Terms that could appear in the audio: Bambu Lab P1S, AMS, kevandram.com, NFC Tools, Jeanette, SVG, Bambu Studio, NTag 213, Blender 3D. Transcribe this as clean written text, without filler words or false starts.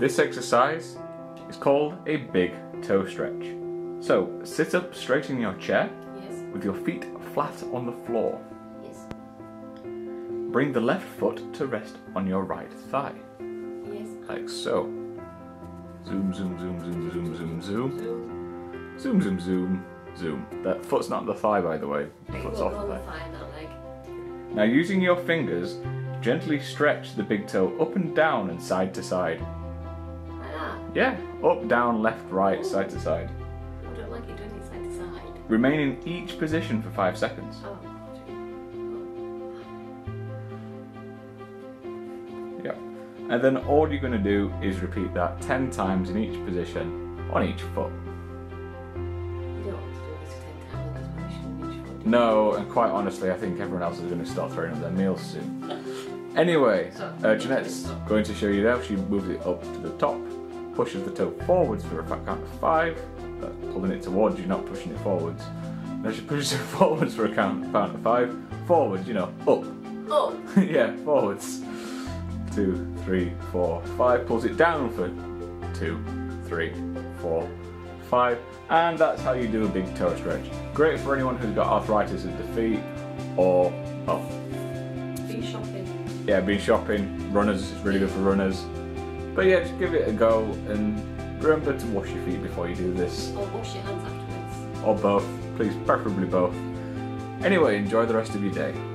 This exercise is called a big toe stretch. So sit up straight in your chair, yes, with your feet flat on the floor. Yes. Bring the left foot to rest on your right thigh. Yes. Like so. Zoom, zoom, zoom, zoom, zoom, zoom, zoom. Zoom, zoom, zoom, zoom. That foot's not on the thigh, by the way. The foot's off the thigh. Now, using your fingers, gently stretch the big toe up and down and side to side. Yeah, up, down, left, right, oh, side to side. I don't like you doing it side to side. Remain in each position for 5 seconds. Oh. Yeah. And then all you're going to do is repeat that 10 times in each position on each foot. You don't want to do this 10 times on each position on each foot. No, and quite honestly, I think everyone else is going to start throwing up their meals soon. Anyway, Jeanette's going to show you now. She moves it up to the top. Pushes the toe forwards for a count of 5, pulling it towards you, not pushing it forwards. Now she pushes it forwards for a count of 5, forwards, you know, up. Up? Yeah, forwards. 2, 3, 4, 5, pulls it down for 2, 3, 4, 5, and that's how you do a big toe stretch. Great for anyone who's got arthritis of the feet or, well, been shopping. Yeah, been shopping, runners, it's really good for runners. But yeah, just give it a go and remember to wash your feet before you do this. Or wash your hands afterwards. Or both, please, preferably both. Anyway, enjoy the rest of your day.